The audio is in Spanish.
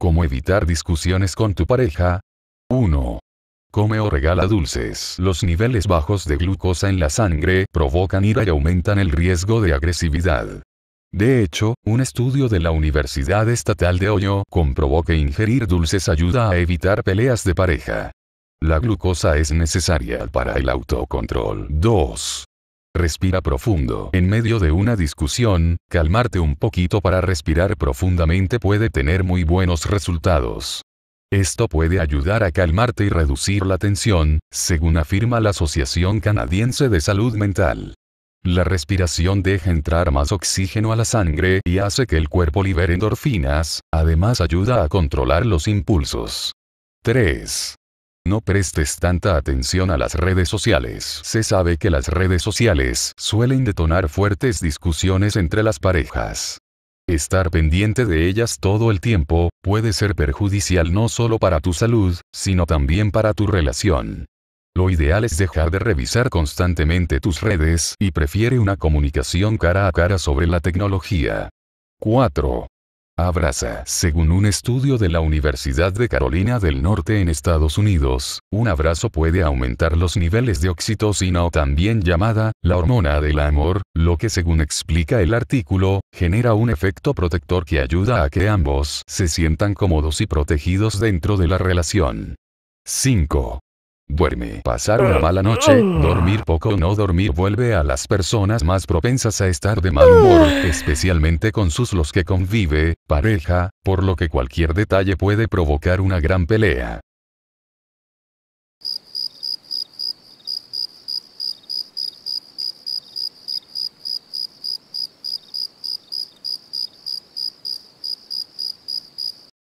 ¿Cómo evitar discusiones con tu pareja? 1. Come o regala dulces. Los niveles bajos de glucosa en la sangre provocan ira y aumentan el riesgo de agresividad. De hecho, un estudio de la Universidad Estatal de Ohio comprobó que ingerir dulces ayuda a evitar peleas de pareja. La glucosa es necesaria para el autocontrol. 2. Respira profundo. En medio de una discusión, calmarte un poquito para respirar profundamente puede tener muy buenos resultados. Esto puede ayudar a calmarte y reducir la tensión, según afirma la Asociación Canadiense de Salud Mental. La respiración deja entrar más oxígeno a la sangre y hace que el cuerpo libere endorfinas, además ayuda a controlar los impulsos. 3. No prestes tanta atención a las redes sociales. Se sabe que las redes sociales suelen detonar fuertes discusiones entre las parejas. Estar pendiente de ellas todo el tiempo puede ser perjudicial no solo para tu salud, sino también para tu relación. Lo ideal es dejar de revisar constantemente tus redes y prefiere una comunicación cara a cara sobre la tecnología. 4. Abraza. Según un estudio de la Universidad de Carolina del Norte en Estados Unidos, un abrazo puede aumentar los niveles de oxitocina o también llamada, la hormona del amor, lo que según explica el artículo, genera un efecto protector que ayuda a que ambos se sientan cómodos y protegidos dentro de la relación. 5. Duerme. Pasar una mala noche, dormir poco o no dormir vuelve a las personas más propensas a estar de mal humor, especialmente con los que convive, pareja, por lo que cualquier detalle puede provocar una gran pelea.